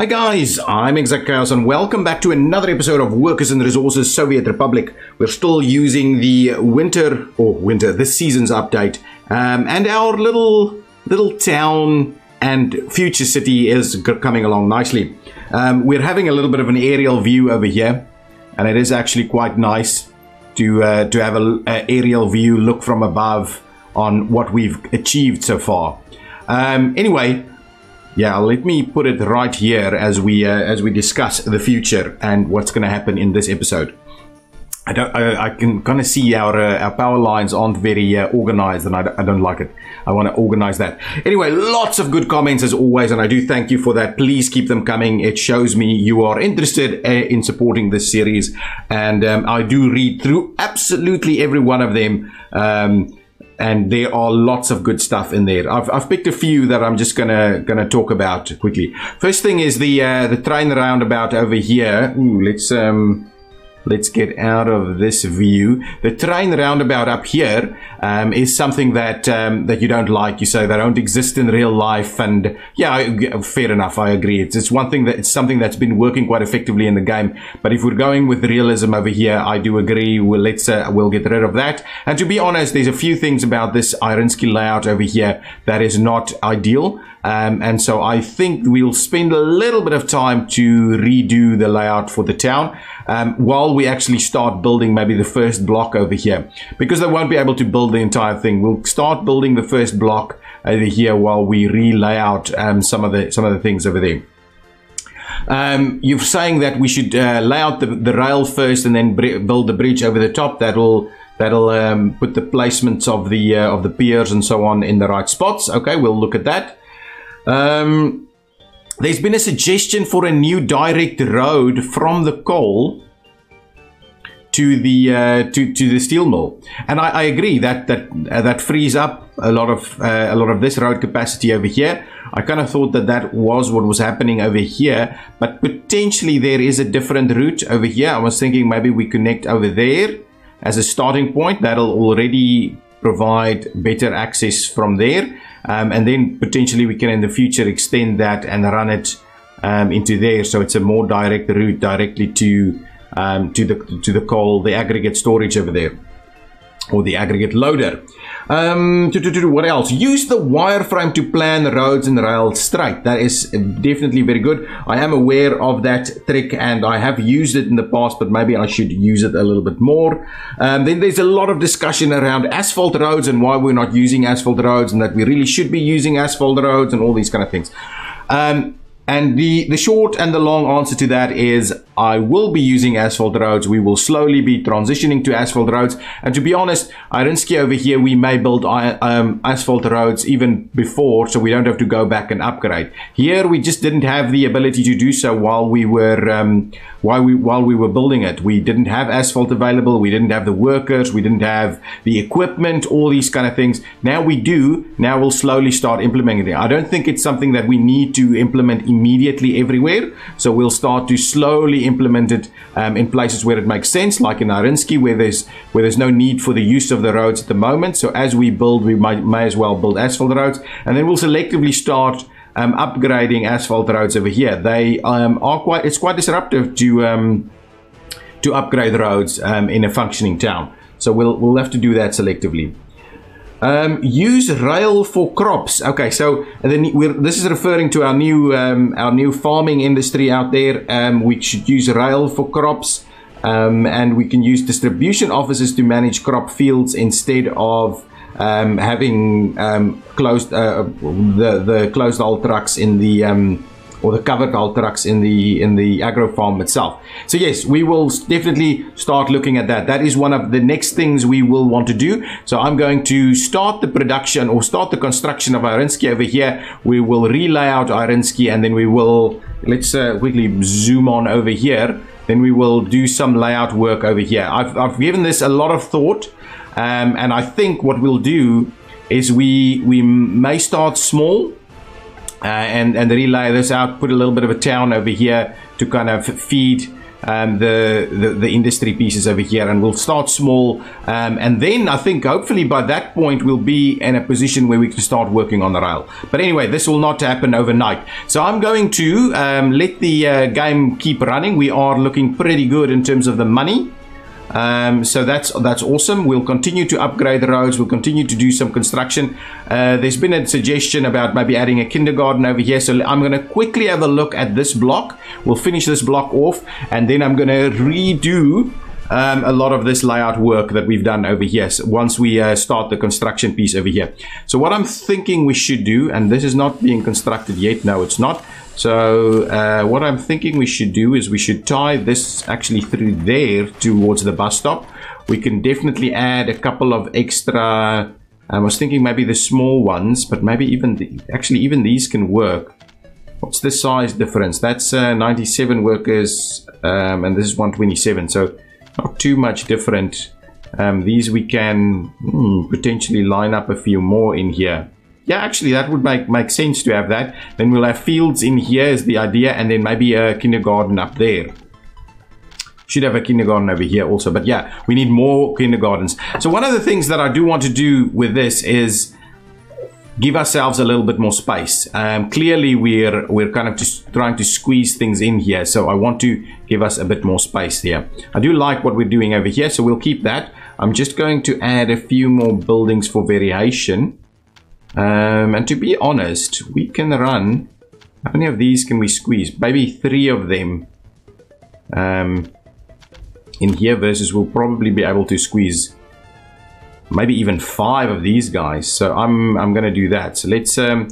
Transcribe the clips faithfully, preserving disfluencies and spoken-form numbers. Hi guys, I'm Sovkhoz and welcome back to another episode of Workers and Resources Soviet Republic. We're still using the winter, or winter, this season's update. Um, and our little, little town and future city is coming along nicely. Um, we're having a little bit of an aerial view over here. And it is actually quite nice to, uh, to have an aerial view, look from above on what we've achieved so far. Um, anyway... Yeah, let me put it right here as we uh, as we discuss the future and what's going to happen in this episode. I don't. I, I can kind of see our uh, our power lines aren't very uh, organized, and I don't, I don't like it. I want to organize that. Anyway, lots of good comments as always, and I do thank you for that. Please keep them coming. It shows me you are interested uh, in supporting this series, and um, I do read through absolutely every one of them. Um, And there are lots of good stuff in there. I've, I've picked a few that I'm just gonna gonna talk about quickly. First thing is the uh, the train roundabout over here. Ooh, let's um let's get out of this view. The train roundabout up here um, is something that um, that you don't like. You say they don't exist in real life, and yeah, fair enough. I agree. It's it's one thing that it's something that's been working quite effectively in the game. But if we're going with realism over here, I do agree. We'll let's uh, we'll get rid of that. And to be honest, there's a few things about this Irinsky layout over here that is not ideal. Um, and so I think we'll spend a little bit of time to redo the layout for the town um, while we actually start building maybe the first block over here. Because they won't be able to build the entire thing, we'll start building the first block over here while we relay out um, some of the some of the things over there. Um, you're saying that we should uh, lay out the, the rail first and then build the bridge over the top. That'll that'll um, put the placements of the uh, of the piers and so on in the right spots. Okay, we'll look at that. Um, there's been a suggestion for a new direct road from the coal to the uh, to to the steel mill, and I, I agree that that uh, that frees up a lot of uh, a lot of this road capacity over here. I kind of thought that that was what was happening over here, but potentially there is a different route over here. I was thinking maybe we connect over there as a starting point. That'll already provide better access from there. Um, and then potentially we can in the future extend that and run it um, into there, so it's a more direct route directly to um, to the to the coal, the aggregate storage over there, or the aggregate loader. Um, to, to, to, what else? Use the wireframe to plan roads and rails straight. That is definitely very good. I am aware of that trick and I have used it in the past, but maybe I should use it a little bit more. Um, then there's a lot of discussion around asphalt roads and why we're not using asphalt roads and that we really should be using asphalt roads and all these kind of things. Um, And the, the short and the long answer to that is I will be using asphalt roads. We will slowly be transitioning to asphalt roads. And to be honest, Irinsky over here, we may build um, asphalt roads even before, so we don't have to go back and upgrade. Here, we just didn't have the ability to do so while we were um, while we while we were building it. We didn't have asphalt available. We didn't have the workers. We didn't have the equipment, all these kind of things. Now we do. Now we'll slowly start implementing it. I don't think it's something that we need to implement immediately. immediately everywhere, so we'll start to slowly implement it um, in places where it makes sense, like in Irinsky, where there's where there's no need for the use of the roads at the moment. So as we build, we might, may as well build asphalt roads, and then we'll selectively start um, upgrading asphalt roads over here. They um, are quite it's quite disruptive to um, to upgrade roads um, in a functioning town, so we'll we'll have to do that selectively. Um, use rail for crops. Okay, so then we're, this is referring to our new um, our new farming industry out there. Um, we should use rail for crops, um, and we can use distribution offices to manage crop fields instead of um, having um, closed uh, the the closed haul trucks in the um, or the covered haul trucks in the in the agro farm itself. So yes, we will definitely start looking at that. That is one of the next things we will want to do. So I'm going to start the production or start the construction of Irinsky over here. We will relay out Irinsky, and then we will, let's uh, quickly zoom on over here. Then we will do some layout work over here. I've, I've given this a lot of thought, um, and I think what we'll do is we we may start small. Uh, and, and relay this out, put a little bit of a town over here to kind of feed um, the, the the industry pieces over here, and we'll start small, um, and then I think hopefully by that point we'll be in a position where we can start working on the rail. But anyway, this will not happen overnight, so I'm going to um, let the uh, game keep running. We are looking pretty good in terms of the money. Um, so that's that's awesome. We'll continue to upgrade the roads. We'll continue to do some construction. Uh, there's been a suggestion about maybe adding a kindergarten over here, so I'm going to quickly have a look at this block. We'll finish this block off, and then I'm going to redo um, a lot of this layout work that we've done over here, so once we uh, start the construction piece over here. So what I'm thinking we should do, and this is not being constructed yet. No, it's not. So uh, what I'm thinking we should do is we should tie this actually through there towards the bus stop. We can definitely add a couple of extra, I was thinking maybe the small ones, but maybe even, the, actually even these can work. What's the size difference? That's uh, ninety-seven workers um, and this is one twenty-seven, so not too much different. Um, these we can hmm, potentially line up a few more in here. Yeah, actually, that would make, make sense to have that. Then we'll have fields in here is the idea, and then maybe a kindergarten up there. Should have a kindergarten over here also, but yeah, we need more kindergartens. So one of the things that I do want to do with this is give ourselves a little bit more space. Um, clearly, we're, we're kind of just trying to squeeze things in here, so I want to give us a bit more space here. I do like what we're doing over here, so we'll keep that. I'm just going to add a few more buildings for variation. Um, and to be honest, we can run, how many of these can we squeeze? Maybe three of them um, in here versus we'll probably be able to squeeze maybe even five of these guys. So I'm, I'm going to do that. So let's, um,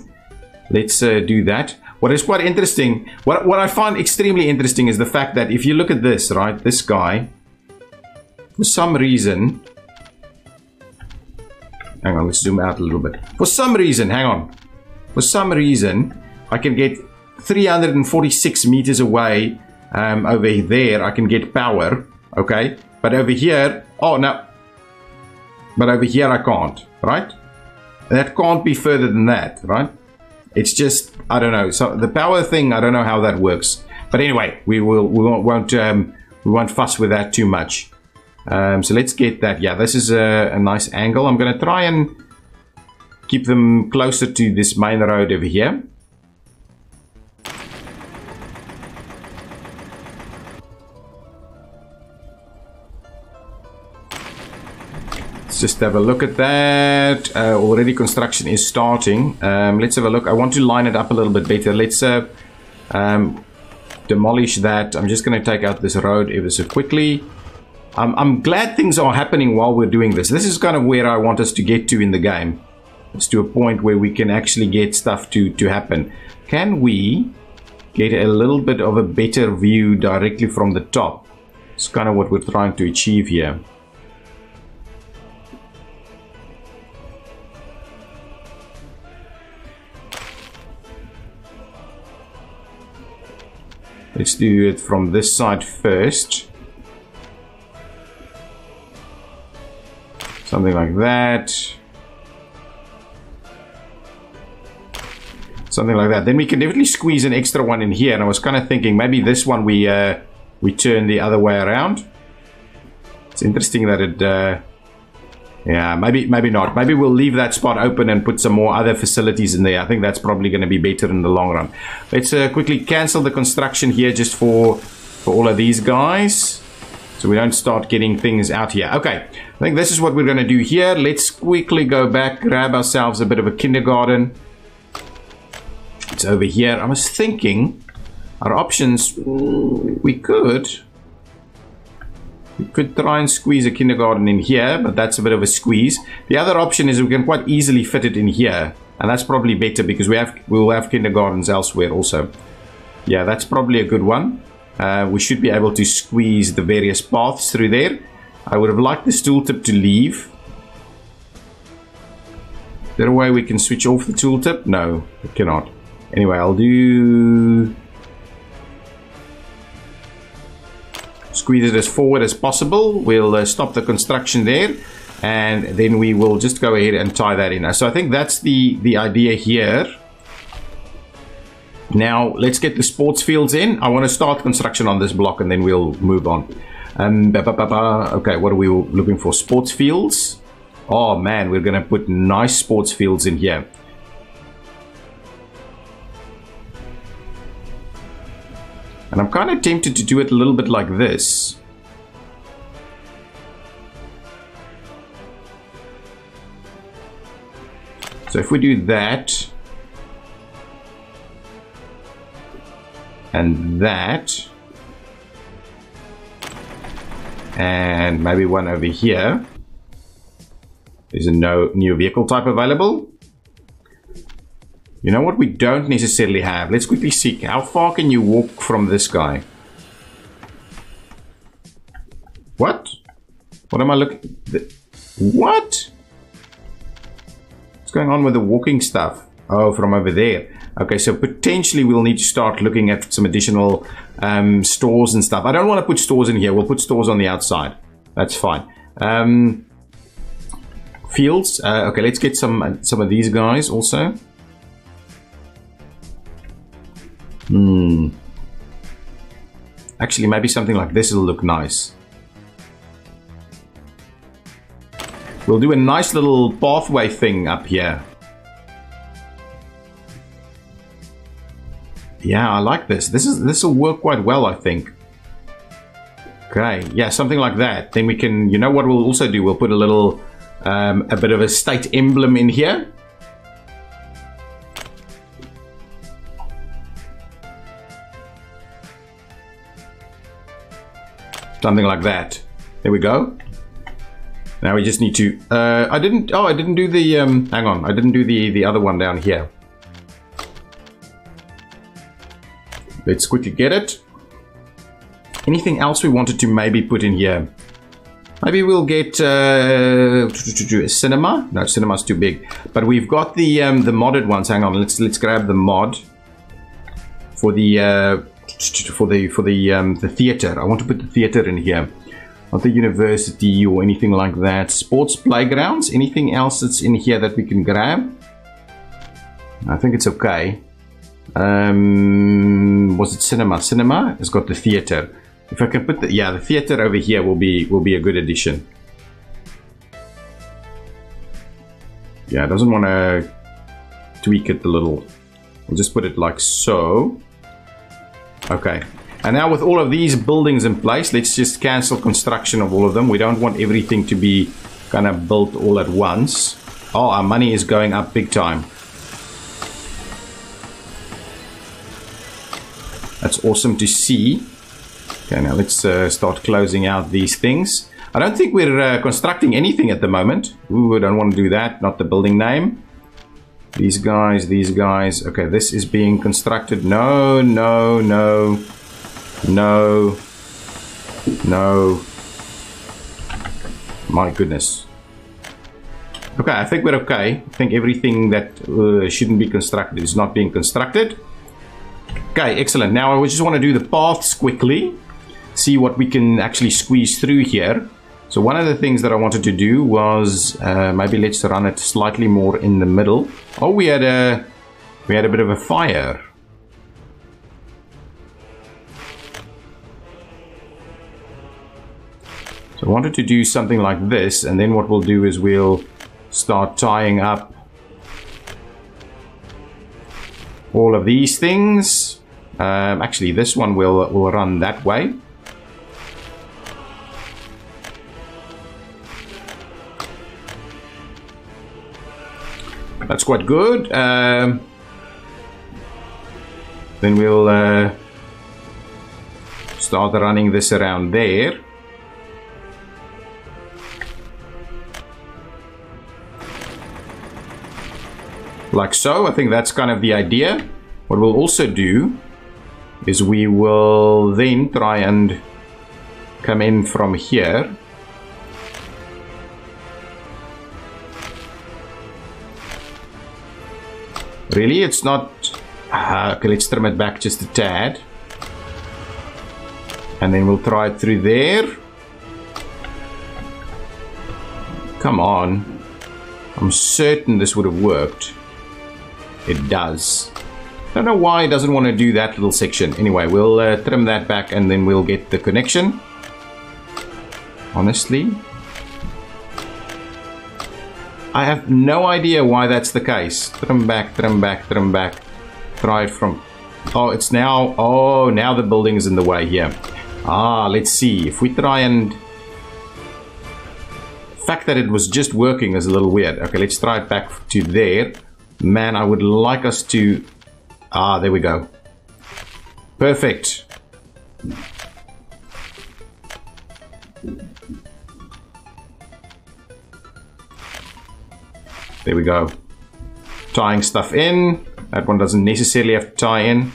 let's uh, do that. What is quite interesting, what, what I find extremely interesting is the fact that if you look at this, right, this guy, for some reason... Hang on, let's zoom out a little bit. For some reason, hang on. For some reason, I can get three hundred forty-six meters away um, over there. I can get power, okay? But over here, oh, no. But over here, I can't, right? That can't be further than that, right? It's just, I don't know. So the power thing, I don't know how that works. But anyway, we will, we won't, won't um, we won't fuss with that too much. Um, so let's get that. Yeah, this is a, a nice angle. I'm going to try and keep them closer to this main road over here. Let's just have a look at that. Uh, already construction is starting. Um, let's have a look. I want to line it up a little bit better. Let's uh, um, demolish that. I'm just going to take out this road ever so quickly. Um, I'm glad things are happening while we're doing this. This is kind of where I want us to get to in the game. It's to a point where we can actually get stuff to, to happen. Can we get a little bit of a better view directly from the top? It's kind of what we're trying to achieve here. Let's do it from this side first. Something like that. Something like that. Then we can definitely squeeze an extra one in here. And I was kind of thinking maybe this one we uh, we turn the other way around. It's interesting that it... Uh, yeah, maybe maybe not. Maybe we'll leave that spot open and put some more other facilities in there. I think that's probably going to be better in the long run. Let's uh, quickly cancel the construction here just for, for all of these guys. So we don't start getting things out here. Okay, I think this is what we're going to do here. Let's quickly go back, grab ourselves a bit of a kindergarten. It's over here. I was thinking our options, we could, we could try and squeeze a kindergarten in here, but that's a bit of a squeeze. The other option is we can quite easily fit it in here, and that's probably better because we have, we'll have kindergartens elsewhere also. Yeah, that's probably a good one. Uh, we should be able to squeeze the various paths through there. I would have liked this tooltip to leave. Is there a way we can switch off the tooltip? No, it cannot. Anyway, I'll do... Squeeze it as forward as possible. We'll uh, stop the construction there. And then we will just go ahead and tie that in. So I think that's the, the idea here. Now, let's get the sports fields in. I want to start construction on this block and then we'll move on. Um, ba, ba, ba, ba. Okay, what are we looking for? Sports fields. Oh man, we're going to put nice sports fields in here. And I'm kind of tempted to do it a little bit like this. So if we do that, and that, and maybe one over here. There's a no new vehicle type available. You know what we don't necessarily have? Let's quickly see. How far can you walk from this guy? What? What am I looking? What? What's going on with the walking stuff? Oh, from over there. Okay, so potentially we'll need to start looking at some additional um, stores and stuff. I don't want to put stores in here. We'll put stores on the outside. That's fine. Um, fields. Uh, okay, let's get some some of these guys also. Hmm. Actually, maybe something like this will look nice. We'll do a nice little pathway thing up here. Yeah, I like this. This is this will work quite well, I think. Okay, yeah, something like that. Then we can, you know what we'll also do? We'll put a little, um, a bit of a state emblem in here. Something like that. There we go. Now we just need to uh I didn't oh I didn't do the um hang on I didn't do the the other one down here. Let's quickly get it. Anything else we wanted to maybe put in here? Maybe we'll get uh a cinema. No, cinema's too big, but we've got the um the modded ones. Hang on, let's let's grab the mod for the uh for the for the um the theater. I want to put the theater in here. Not the university or anything like that. Sports playgrounds. Anything else that's in here that we can grab? I think it's okay. Um, was it cinema? Cinema has got the theater. If I can put the yeah, the theater over here will be will be a good addition. Yeah, it doesn't want to tweak it a little. We'll just put it like so. Okay. And now with all of these buildings in place, let's just cancel construction of all of them. We don't want everything to be kind of built all at once. Oh, our money is going up big time. That's awesome to see. Okay, now let's uh, start closing out these things. I don't think we're uh, constructing anything at the moment. Ooh, I don't want to do that. Not the building name. These guys, these guys. Okay, this is being constructed. No, no, no. No, no, my goodness. Okay, I think we're okay. I think everything that uh, shouldn't be constructed is not being constructed. Okay, excellent. Now I just want to do the paths quickly, see what we can actually squeeze through here. So one of the things that I wanted to do was uh, maybe let's run it slightly more in the middle. Oh, we had a we had a bit of a fire. So I wanted to do something like this, and then what we'll do is we'll start tying up all of these things. Um, actually, this one will will run that way. That's quite good. Um, then we'll uh, start running this around there. Like so. I think that's kind of the idea. What we'll also do is we will then try and come in from here. Really, it's not... Uh, okay, let's trim it back just a tad. And then we'll try it through there. Come on. I'm certain this would have worked. It does. Don't know why it doesn't want to do that little section. Anyway, we'll uh, trim that back and then we'll get the connection. Honestly, I have no idea why that's the case. Trim back, trim back, trim back. Try it from... Oh, it's now... Oh, now the building is in the way here. Ah, let's see. If we try and... The fact that it was just working is a little weird. Okay, let's try it back to there. Man, I would like us to... Ah, there we go. Perfect. There we go. Tying stuff in. That one doesn't necessarily have to tie in.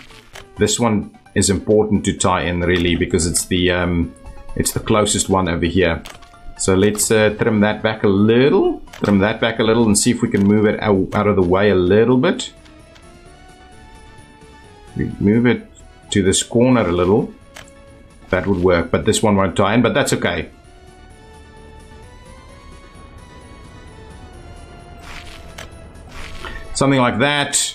This one is important to tie in, really, because it's the um, it's the closest one over here. So let's uh, trim that back a little, trim that back a little and see if we can move it out, out of the way a little bit. We move it to this corner a little. That would work, but this one won't tie in, but that's okay. Something like that.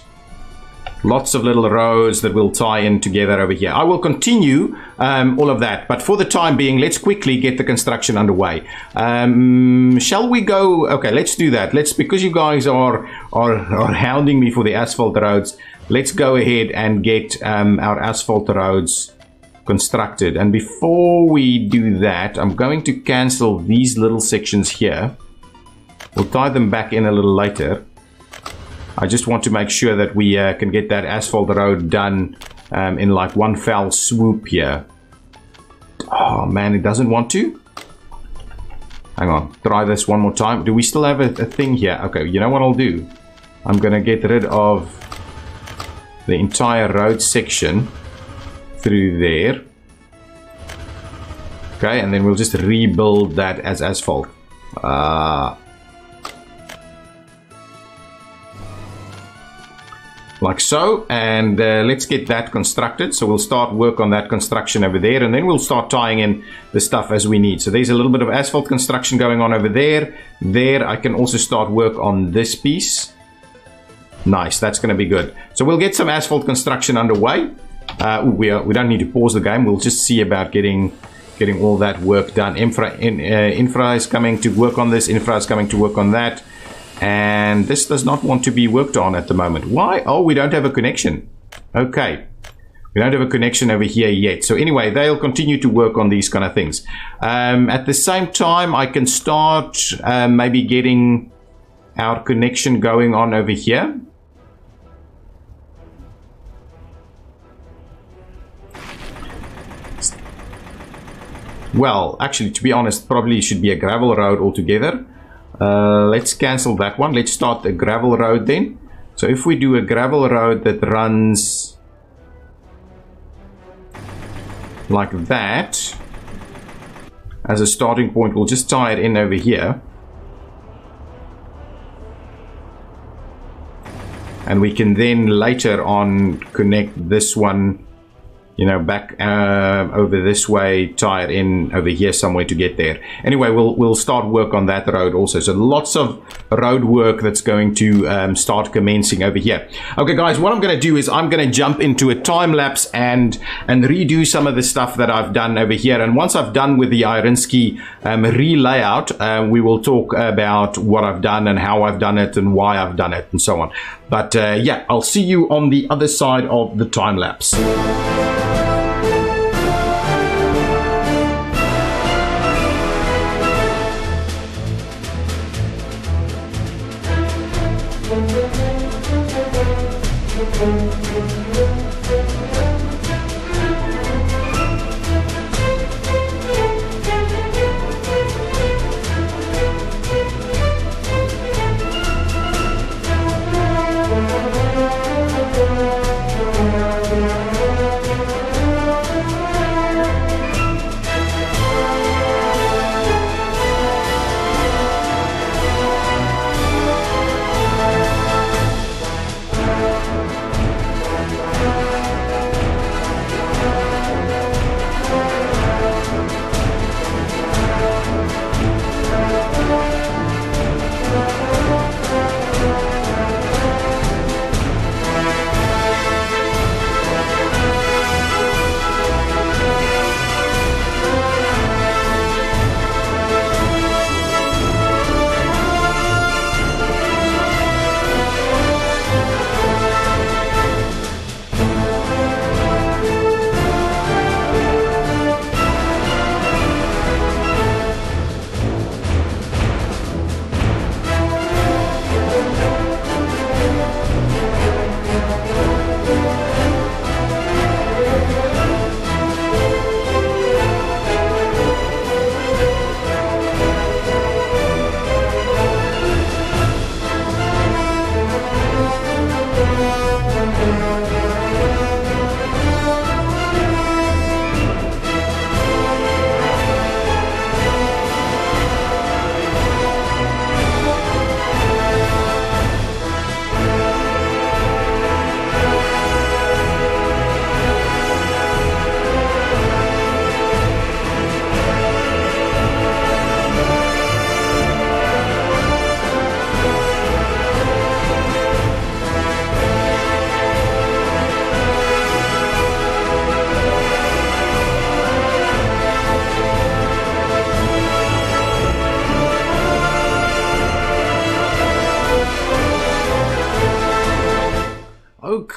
Lots of little rows that will tie in together over here. I will continue um, all of that, but for the time being, let's quickly get the construction underway. Um, shall we go? Okay, let's do that. Let's, because you guys are, are, are hounding me for the asphalt roads, let's go ahead and get um, our asphalt roads constructed. And before we do that, I'm going to cancel these little sections here. We'll tie them back in a little later. I just want to make sure that we uh, can get that asphalt road done um, in like one foul swoop here. Oh man, it doesn't want to? Hang on, try this one more time. Do we still have a, a thing here? Okay, you know what I'll do? I'm gonna get rid of the entire road section through there. Okay, and then we'll just rebuild that as asphalt. Ah. Uh, Like so, and uh, let's get that constructed. So we'll start work on that construction over there, and then we'll start tying in the stuff as we need. So there's a little bit of asphalt construction going on over there. There, I can also start work on this piece. Nice, that's going to be good. So we'll get some asphalt construction underway. Uh, we are, we don't need to pause the game. We'll just see about getting getting all that work done. Infra in, uh, infra is coming to work on this. Infra is coming to work on that. And this does not want to be worked on at the moment. Why? Oh, we don't have a connection. Okay. We don't have a connection over here yet. So anyway, they'll continue to work on these kind of things. Um, at the same time, I can start uh, maybe getting our connection going on over here. Well, actually, to be honest, probably should be a gravel road altogether. Uh, let's cancel that one. Let's start a gravel road then. So if we do a gravel road that runs like that as a starting point, we'll just tie it in over here. And we can then later on connect this one, you know, back uh, over this way, tie it in over here somewhere to get there. Anyway, we'll we'll start work on that road also. So lots of road work that's going to um, start commencing over here. Okay, guys, what I'm going to do is I'm going to jump into a time lapse and and redo some of the stuff that I've done over here. And once I've done with the Irinsky um, re-layout, uh, we will talk about what I've done and how I've done it and why I've done it and so on. But uh, yeah, I'll see you on the other side of the time lapse.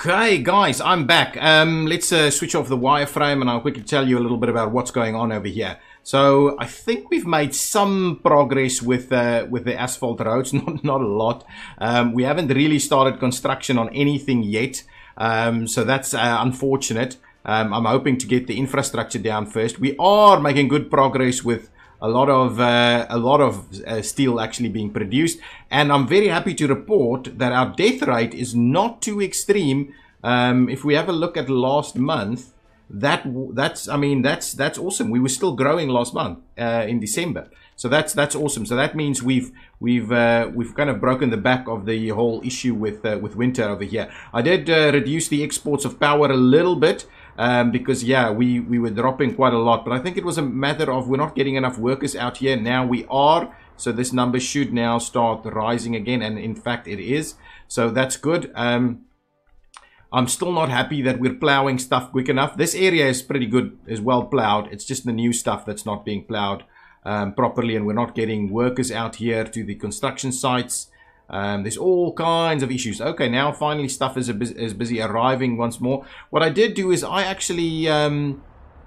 Okay, guys, I'm back. Um, let's uh, switch off the wireframe and I'll quickly tell you a little bit about what's going on over here. So I think we've made some progress with uh, with the asphalt roads, not, not a lot. Um, we haven't really started construction on anything yet, um, so that's uh, unfortunate. Um, I'm hoping to get the infrastructure down first. We are making good progress with a lot of uh, a lot of uh, steel actually being produced, and I'm very happy to report that our death rate is not too extreme. Um, if we have a look at last month, that that's I mean that's that's awesome. We were still growing last month uh, in December, so that's that's awesome. So that means we've we've uh, we've kind of broken the back of the whole issue with uh, with winter over here. I did uh, reduce the exports of power a little bit. Um, because, yeah, we, we were dropping quite a lot. But I think it was a matter of we're not getting enough workers out here. Now we are. So this number should now start rising again. And, in fact, it is. So that's good. Um, I'm still not happy that we're plowing stuff quick enough. This area is pretty good, is well plowed. It's just the new stuff that's not being plowed um, properly. And we're not getting workers out here to the construction sites. Um, there's all kinds of issues. Okay, now finally stuff is, a bus is busy arriving once more. What I did do is I actually um,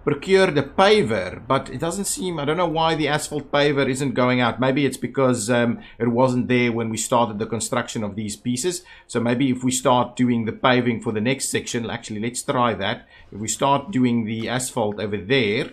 procured a paver, but it doesn't seem... I don't know why the asphalt paver isn't going out. Maybe it's because um, it wasn't there when we started the construction of these pieces. So maybe if we start doing the paving for the next section... Actually, let's try that. If we start doing the asphalt over there...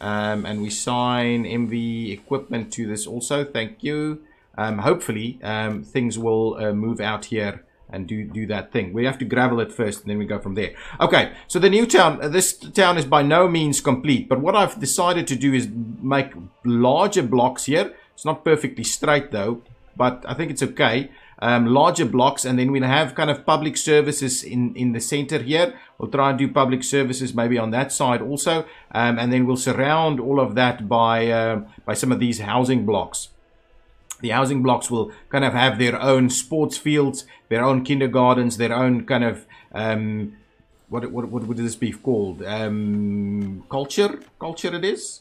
Um, and we sign M V equipment to this also. Thank you. Um, hopefully, um, things will uh, move out here and do, do that thing. We have to gravel it first, and then we go from there. Okay, so the new town, uh, this town is by no means complete. But what I've decided to do is make larger blocks here. It's not perfectly straight, though, but I think it's okay. Um, larger blocks, and then we'll have kind of public services in, in the center here. We'll try and do public services maybe on that side also. Um, and then we'll surround all of that by, uh, by some of these housing blocks. The housing blocks will kind of have their own sports fields, their own kindergartens, their own kind of, um, what, what, what would this be called? Um, culture? Culture it is?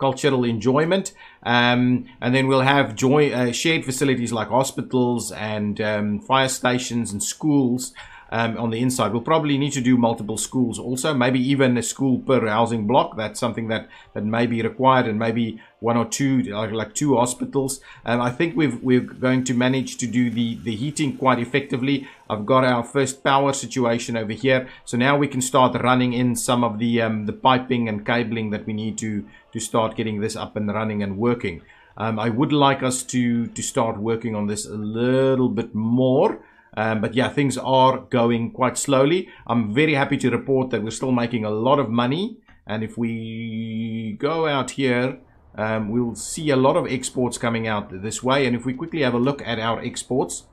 Cultural enjoyment. Um, and then we'll have joy, uh, shared facilities like hospitals and um, fire stations and schools um, on the inside. We'll probably need to do multiple schools also, maybe even a school per housing block. That's something that, that may be required, and maybe one or two, like, like two hospitals. And um, I think we've, we're going to manage to do the, the heating quite effectively. I've got our first power situation over here. So now we can start running in some of the, um, the piping and cabling that we need to, to start getting this up and running and working. Um, I would like us to, to start working on this a little bit more. Um, but yeah, things are going quite slowly. I'm very happy to report that we're still making a lot of money. And if we go out here... Um, we'll see a lot of exports coming out this way. And if we quickly have a look at our exports,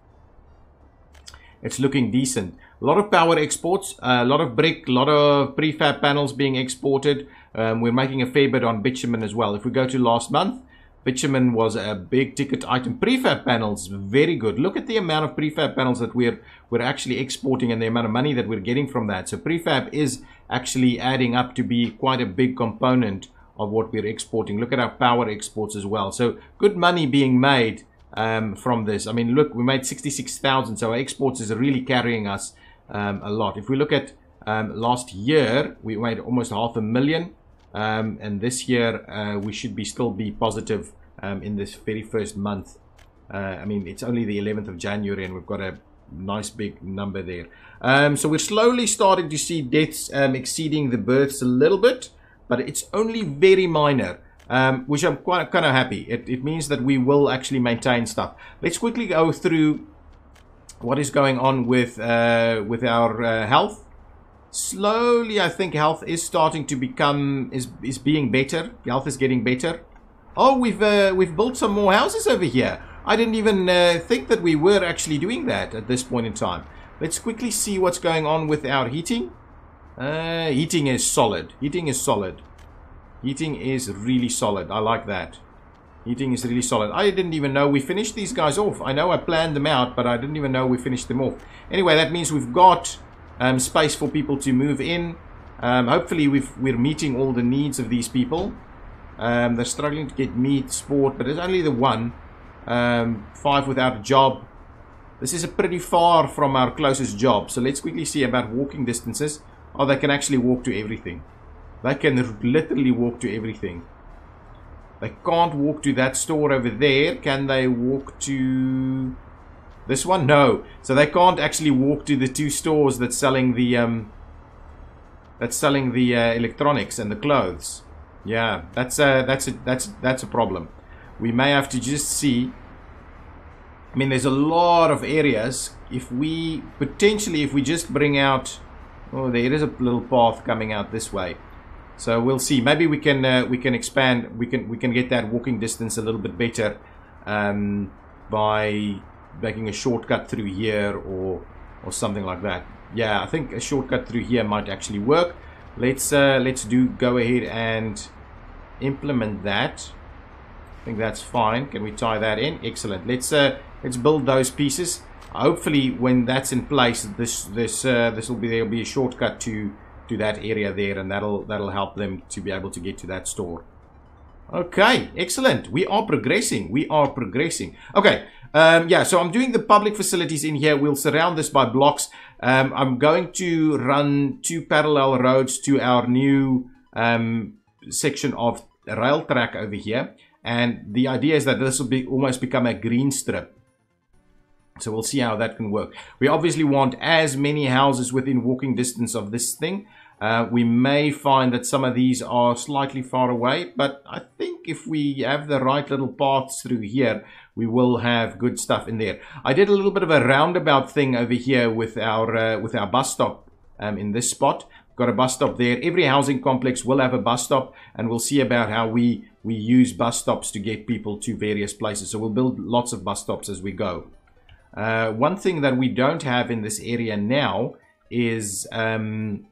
it's looking decent. A lot of power exports, a lot of brick, a lot of prefab panels being exported. Um, we're making a fair bit on bitumen as well. If we go to last month, bitumen was a big ticket item. Prefab panels, very good. Look at the amount of prefab panels that we're, we're actually exporting and the amount of money that we're getting from that. So prefab is actually adding up to be quite a big component of what we're exporting. Look at our power exports as well. So good money being made um, from this. I mean, look, we made sixty-six thousand. So our exports is really carrying us um, a lot. If we look at um, last year, we made almost half a million. Um, and this year, uh, we should be still be positive um, in this very first month. Uh, I mean, it's only the eleventh of January and we've got a nice big number there. Um, so we're slowly starting to see deaths um, exceeding the births a little bit. But it's only very minor, um, which I'm quite kind of happy. It, it means that we will actually maintain stuff. Let's quickly go through what is going on with, uh, with our uh, health. Slowly, I think health is starting to become, is, is being better. Health is getting better. Oh, we've, uh, we've built some more houses over here. I didn't even uh, think that we were actually doing that at this point in time. Let's quickly see what's going on with our heating. Uh, heating is solid. Heating is solid. Heating is really solid. I like that. Heating is really solid. I didn't even know we finished these guys off. I know I planned them out, but I didn't even know we finished them off. Anyway, that means we've got um, space for people to move in. Um, hopefully, we've, we're meeting all the needs of these people. Um, they're struggling to get meat, sport, but it's only the one. Um, five without a job. This is pretty far from our closest job, so let's quickly see about walking distances. Oh, they can actually walk to everything. They can literally walk to everything. They can't walk to that store over there. Can they walk to this one? No. So they can't actually walk to the two stores that's selling the um, that's selling the uh, electronics and the clothes. Yeah, that's a, that's a, that's that's a problem. We may have to just see. I mean, there's a lot of areas. If we, potentially, if we just bring out... Oh, there is a little path coming out this way. So we'll see. Maybe we can uh, we can expand. We can we can get that walking distance a little bit better um, by making a shortcut through here or or something like that. Yeah, I think a shortcut through here might actually work. Let's uh, let's do go ahead and implement that. I think that's fine. Can we tie that in? Excellent. Let's uh, let's build those pieces. Hopefully, when that's in place, this this uh, this will be there'll be a shortcut to to that area there, and that'll that'll help them to be able to get to that store. Okay, excellent. We are progressing. We are progressing. Okay. Um, yeah. So I'm doing the public facilities in here. We'll surround this by blocks. Um, I'm going to run two parallel roads to our new um, section of rail track over here. And the idea is that this will be almost become a green strip. So we'll see how that can work. We obviously want as many houses within walking distance of this thing. Uh, we may find that some of these are slightly far away. But I think if we have the right little paths through here, we will have good stuff in there. I did a little bit of a roundabout thing over here with our, uh, with our bus stop um, in this spot. Got a bus stop there. Every housing complex will have a bus stop, and we'll see about how we we use bus stops to get people to various places. So we'll build lots of bus stops as we go. Uh, one thing that we don't have in this area now is um,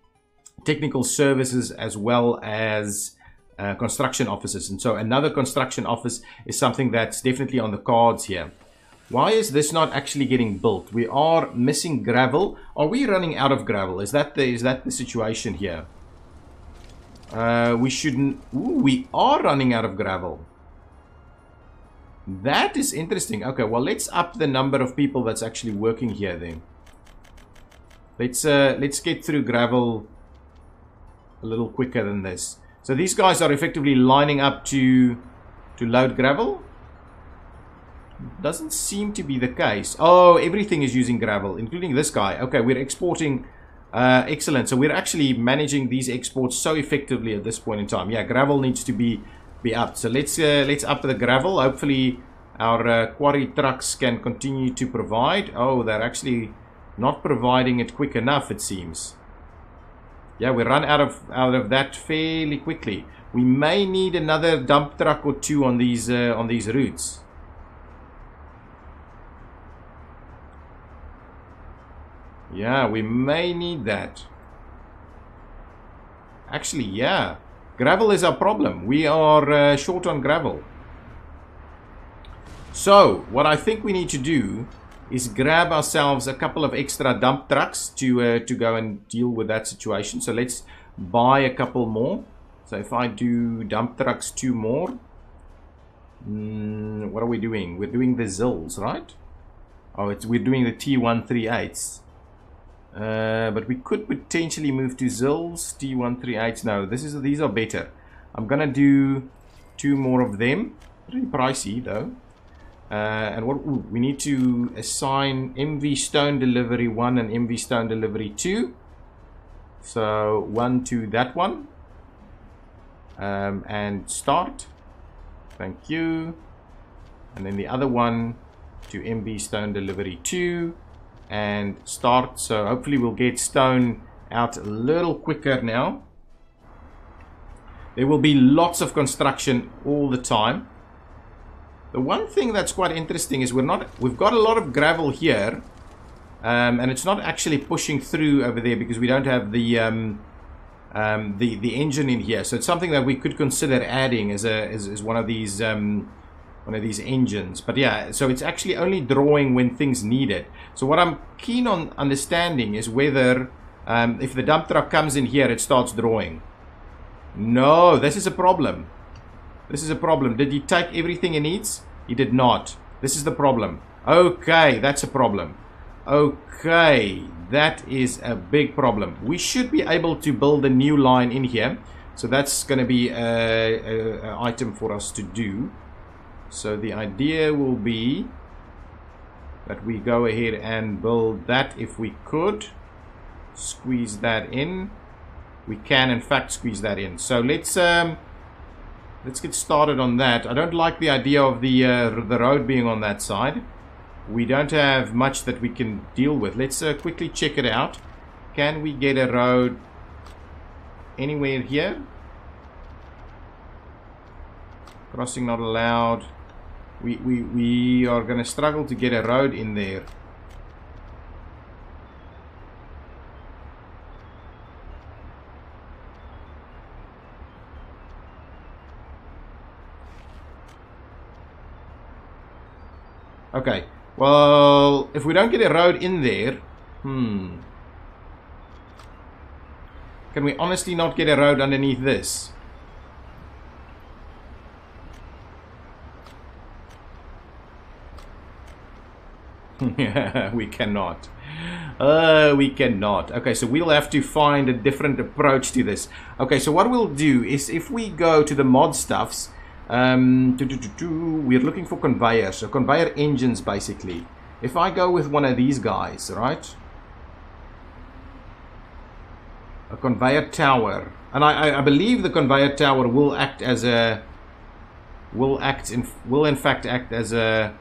technical services as well as uh, construction offices, and so another construction office is something that's definitely on the cards here. Why is this not actually getting built? We are missing gravel. Are we running out of gravel? Is that the, is that the situation here? Uh, we shouldn't... Ooh, we are running out of gravel. That is interesting. Okay, well, let's up the number of people that's actually working here then. Let's, uh, let's get through gravel a little quicker than this. So these guys are effectively lining up to, to load gravel. Doesn't seem to be the case. Oh, everything is using gravel, including this guy. Okay, we're exporting. Uh, excellent. So we're actually managing these exports so effectively at this point in time. Yeah, gravel needs to be be up. So let's uh, let's up the gravel. Hopefully, our uh, quarry trucks can continue to provide. Oh, they're actually not providing it quick enough, it seems. Yeah, we run out of out of that fairly quickly. We may need another dump truck or two on these uh, on these routes. Yeah, we may need that. Actually, yeah. Gravel is our problem. We are uh, short on gravel. So, what I think we need to do is grab ourselves a couple of extra dump trucks to, uh, to go and deal with that situation. So, let's buy a couple more. So, if I do dump trucks, two more. Mm, what are we doing? We're doing the Zills, right? Oh, it's, we're doing the T one thirty-eights. Uh, but we could potentially move to Zills, T one thirty-eights. No, this is, these are better. I'm going to do two more of them. Pretty pricey, though. Uh, and what ooh, we need to assign M V Stone Delivery one and M V Stone Delivery two. So, one to that one. Um, and start. Thank you. And then the other one to M V Stone Delivery two. And start. So hopefully we'll get stone out a little quicker now. There will be lots of construction all the time. The one thing that's quite interesting is we're not we've got a lot of gravel here, um, and it's not actually pushing through over there because we don't have the um, um, the the engine in here. So it's something that we could consider adding as a as, as one of these. Um, One of these engines. But yeah, so it's actually only drawing when things need it. So what I'm keen on understanding is whether um, if the dump truck comes in here, it starts drawing. No, this is a problem. This is a problem. Did he take everything he needs? He did not. This is the problem. Okay, that's a problem. Okay, that is a big problem. We should be able to build a new line in here. So that's going to be an item for us to do. So the idea will be that we go ahead and build that if we could. Squeeze that in. We can, in fact, squeeze that in. So let's um, let's get started on that. I don't like the idea of the uh, the road being on that side. We don't have much that we can deal with. Let's uh, quickly check it out. Can we get a road anywhere here? Crossing not allowed. We, we, we are going to struggle to get a road in there. Okay. Well, if we don't get a road in there, hmm. Can we honestly not get a road underneath this? We cannot. Uh, we cannot. Okay, so we'll have to find a different approach to this. Okay, so what we'll do is if we go to the mod stuffs, Um, do, do, do, do. we're looking for conveyors, so conveyor engines basically. If I go with one of these guys, right? A conveyor tower, and I, I believe the conveyor tower will act as a, will act in, will in fact act as a.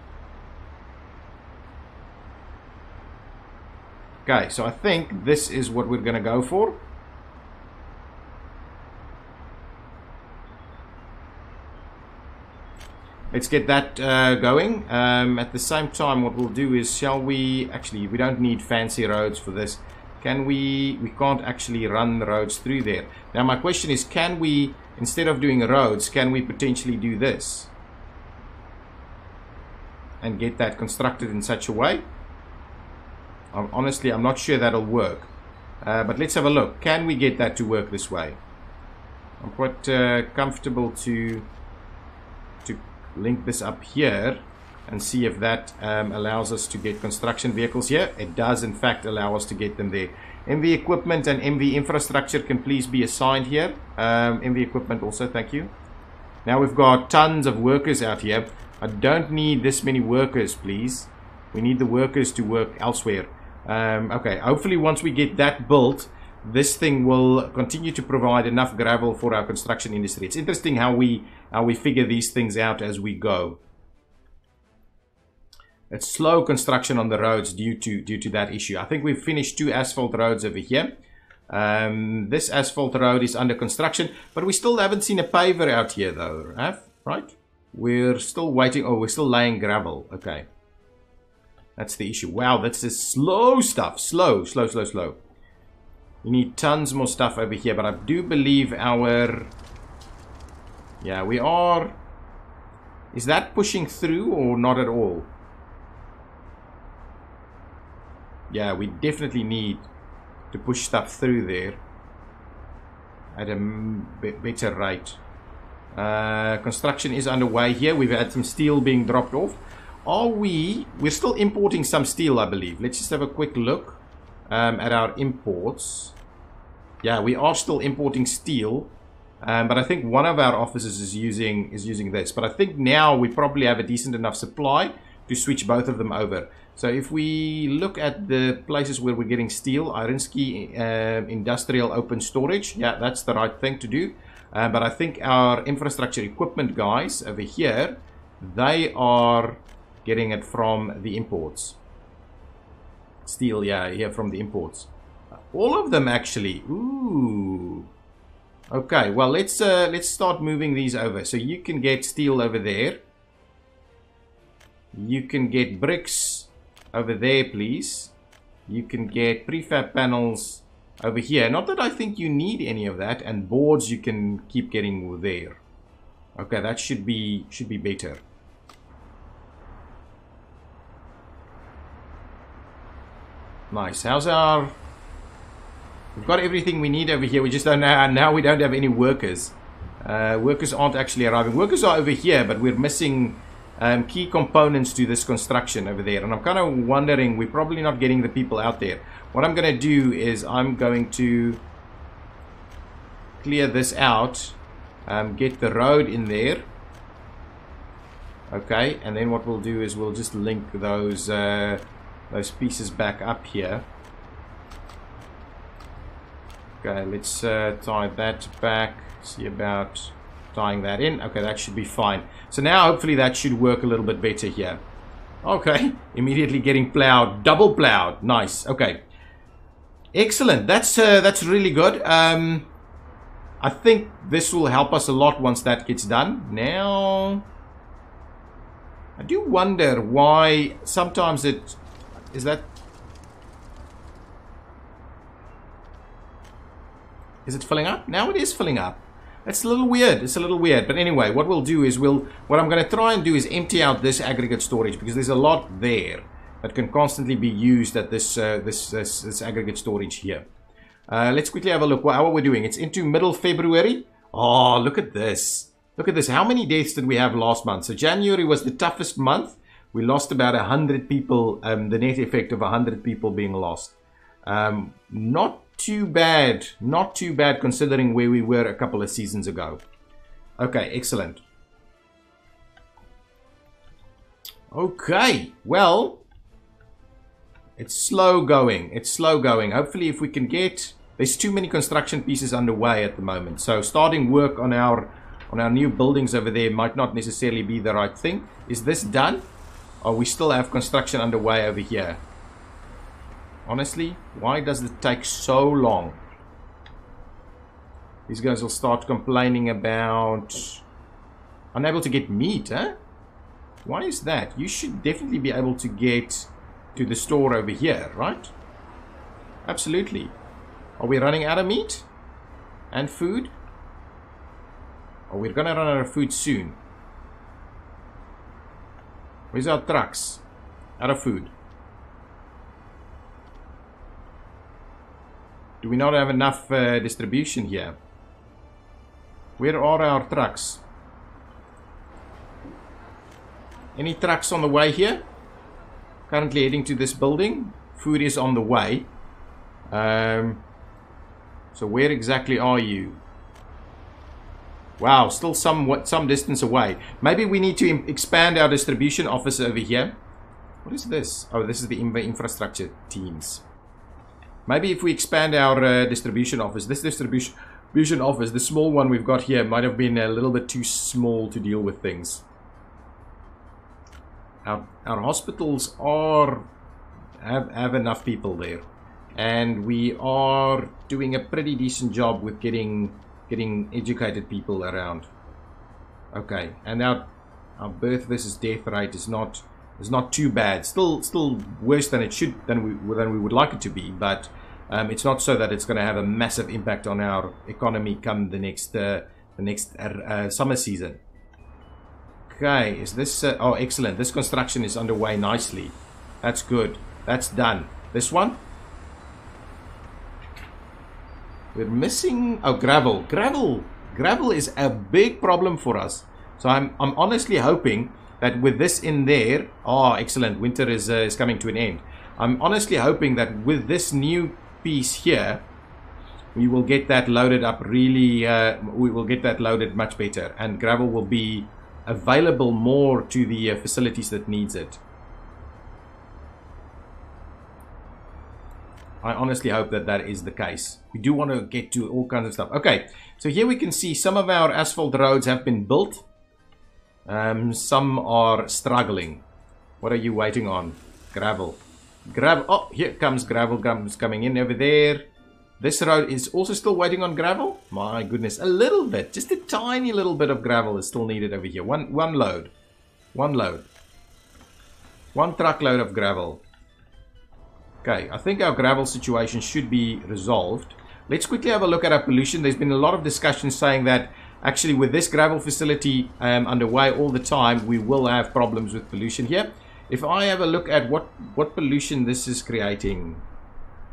Okay, so I think this is what we're going to go for. Let's get that uh, going. Um, at the same time, what we'll do is, shall we... Actually, we don't need fancy roads for this. Can we... We can't actually run the roads through there. Now, my question is, can we... Instead of doing roads, can we potentially do this? And get that constructed in such a way? I'm, honestly, I'm not sure that'll work. Uh, but let's have a look. Can we get that to work this way? I'm quite uh, comfortable to... link this up here and see if that um, allows us to get construction vehicles here. It does in fact allow us to get them there. M V equipment and M V infrastructure can please be assigned here. um, M V equipment also, thank you. Now we've got tons of workers out here. I don't need this many workers, please. We need the workers to work elsewhere. Um, okay, hopefully once we get that built, this thing will continue to provide enough gravel for our construction industry. It's interesting how we how we figure these things out as we go. It's slow construction on the roads due to due to that issue. I think we've finished two asphalt roads over here. Um, this asphalt road is under construction, but we still haven't seen a paver out here though, have, right? We're still waiting. Oh, we're still laying gravel. Okay, that's the issue. Wow, that's this slow stuff. Slow, slow, slow, slow. We need tons more stuff over here, but I do believe our... Yeah, we are... Is that pushing through or not at all? Yeah, we definitely need to push stuff through there at a better rate. Uh, construction is underway here. We've had some steel being dropped off. Are we... We're still importing some steel, I believe. Let's just have a quick look. Um, at our imports. Yeah, we are still importing steel, um, but I think one of our offices is using is using this, but I think now we probably have a decent enough supply to switch both of them over. So if we look at the places where we're getting steel, Irinsky uh, industrial open storage, yeah, that's the right thing to do. Uh, but I think our infrastructure equipment guys over here, they are getting it from the imports. Steel, yeah, here from the imports. All of them, actually. Ooh. Okay, well, let's uh, let's start moving these over. So you can get steel over there. You can get bricks over there, please. You can get prefab panels over here. Not that I think you need any of that. And boards you can keep getting there. Okay, that should be should be better. Nice. How's our... We've got everything we need over here. We just don't know. Now we don't have any workers. Uh, workers aren't actually arriving. Workers are over here, but we're missing um, key components to this construction over there. And I'm kind of wondering, we're probably not getting the people out there. What I'm going to do is I'm going to clear this out, um, get the road in there. Okay, and then what we'll do is we'll just link those uh, those pieces back up here. Okay, let's uh, tie that back, see about tying that in. Okay, that should be fine. So now hopefully that should work a little bit better here. Okay, immediately getting plowed, double plowed, nice. Okay, excellent, that's uh, that's really good. Um, I think this will help us a lot once that gets done. Now, I do wonder why sometimes it is that is it filling up? Now it is filling up. It's a little weird. It's a little weird. But anyway, what we'll do is we'll what I'm going to try and do is empty out this aggregate storage, because there's a lot there that can constantly be used at this uh, this, this this aggregate storage here. Uh, let's quickly have a look what, what we're doing. It's into middle February. Oh, look at this. Look at this. How many deaths did we have last month? So January was the toughest month. We lost about one hundred people, um, the net effect of one hundred people being lost. Um, not too bad. Not too bad considering where we were a couple of seasons ago. Okay, excellent. Okay, well, it's slow going. It's slow going. Hopefully if we can get... There's too many construction pieces underway at the moment. So starting work on our... on our new buildings over there might not necessarily be the right thing. Is this done? Oh, we still have construction underway over here. Honestly, why does it take so long? These guys will start complaining about... unable to get meat, huh? Why is that? You should definitely be able to get to the store over here, right? Absolutely. Are we running out of meat? And food? Oh, we're gonna run out of food soon. Where's our trucks? Out of food. Do we not have enough uh, distribution here? Where are our trucks? Any trucks on the way here? Currently heading to this building. Food is on the way. Um, so where exactly are you? Wow, still somewhat some distance away. Maybe we need to expand our distribution office over here. What is this? Oh, this is the infrastructure teams. Maybe if we expand our uh, distribution office, this distribution distribution office, the small one we've got here, might have been a little bit too small to deal with things. Our, our hospitals are have, have enough people there, and we are doing a pretty decent job with getting. Getting educated people around. Okay, and our our birth versus death rate is not is not too bad. Still, still worse than it should than we than we would like it to be. But um, it's not so that it's going to have a massive impact on our economy come the next uh, the next uh, uh, summer season. Okay, is this? Uh, oh, excellent! This construction is underway nicely. That's good. That's done. This one. We're missing oh gravel gravel gravel is a big problem for us, so I'm, I'm honestly hoping that with this in there, oh excellent, winter is, uh, is coming to an end. I'm honestly hoping that with this new piece here we will get that loaded up really uh, we will get that loaded much better, and gravel will be available more to the uh, facilities that needs it. I honestly hope that that is the case. We do want to get to all kinds of stuff. Okay, so here we can see some of our asphalt roads have been built. Um, some are struggling. What are you waiting on? Gravel. Gravel. Oh, here comes gravel comes coming in over there. This road is also still waiting on gravel. My goodness, a little bit. Just a tiny little bit of gravel is still needed over here. One, one load. One load. One truckload of gravel. Okay, I think our gravel situation should be resolved. Let's quickly have a look at our pollution. There's been a lot of discussion saying that actually with this gravel facility um, underway all the time, we will have problems with pollution here. If I have a look at what, what pollution this is creating.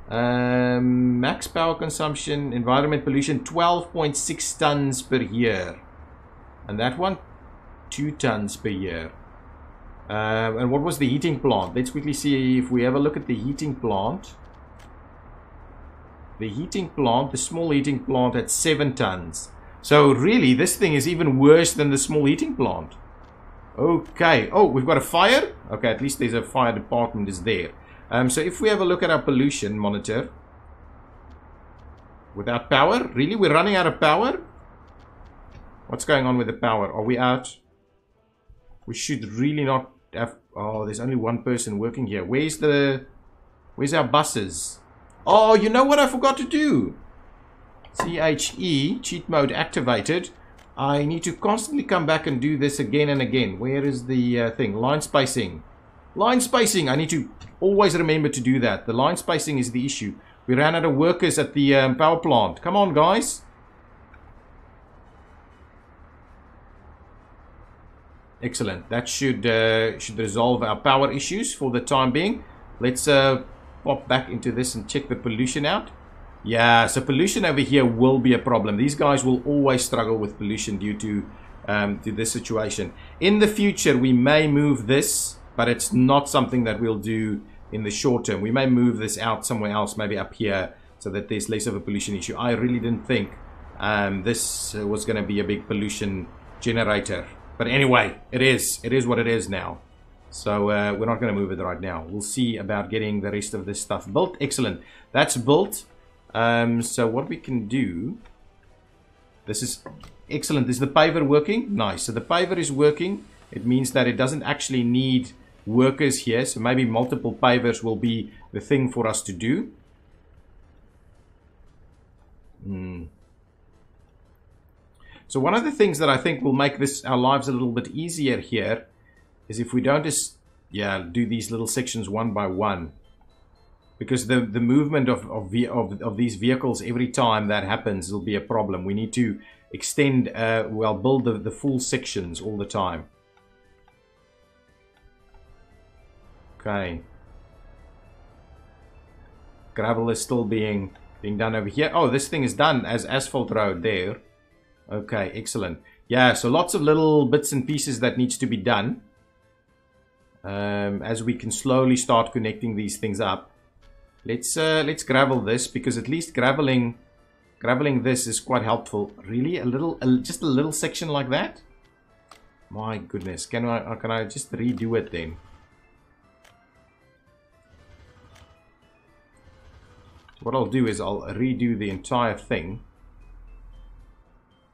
Um, max power consumption, environment pollution, twelve point six tons per year. And that one, two tons per year. Um, and what was the heating plant? Let's quickly see if we have a look at the heating plant. The heating plant, the small heating plant at seven tons. So really, this thing is even worse than the small heating plant. Okay. Oh, we've got a fire. Okay, at least there's a fire department is there. Um, so if we have a look at our pollution monitor. Without power? Really? We're running out of power? What's going on with the power? Are we out? We should really not have... Oh, there's only one person working here. Where's the... Where's our buses? Oh, you know what I forgot to do? C H E, cheat mode activated. I need to constantly come back and do this again and again. Where is the uh, thing? Line spacing. Line spacing! I need to always remember to do that. The line spacing is the issue. We ran out of workers at the um, power plant. Come on, guys. Excellent. That should, uh, should resolve our power issues for the time being. Let's... Uh, pop back into this and check the pollution out. Yeah, so pollution over here will be a problem. These guys will always struggle with pollution due to um, to this situation. In the future, we may move this, but it's not something that we'll do in the short term. We may move this out somewhere else, maybe up here, so that there's less of a pollution issue. I really didn't think um, this was going to be a big pollution generator. But anyway, it is. It is what it is now. So uh, we're not going to move it right now. We'll see about getting the rest of this stuff built. Excellent. That's built. Um, so what we can do... This is excellent. Is the paver working? Nice. So the paver is working. It means that it doesn't actually need workers here. So maybe multiple pavers will be the thing for us to do. Hmm. So one of the things that I think will make this our lives a little bit easier here... is if we don't just, yeah, do these little sections one by one. Because the, the movement of, of, of, of these vehicles every time that happens will be a problem. We need to extend, uh, well, build the, the full sections all the time. Okay. Gravel is still being, being done over here. Oh, this thing is done as asphalt road there. Okay, excellent. Yeah, so lots of little bits and pieces that needs to be done. Um, as we can slowly start connecting these things up. Let's uh, let's gravel this, because at least graveling graveling this is quite helpful. Really, a little a, just a little section like that. My goodness, can I can I just redo it then? What I'll do is I'll redo the entire thing.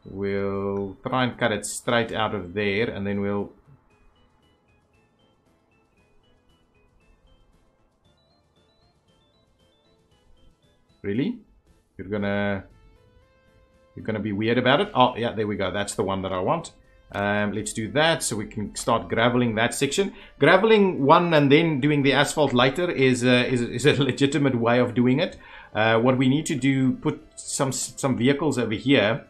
We'll try and cut it straight out of there, and then we'll. Really? You're gonna you're gonna be weird about it? Oh, yeah, there we go. That's the one that I want. Um, let's do that so we can start graveling that section. Graveling one and then doing the asphalt later is uh, is, is a legitimate way of doing it. Uh, what we need to do, put some some vehicles over here.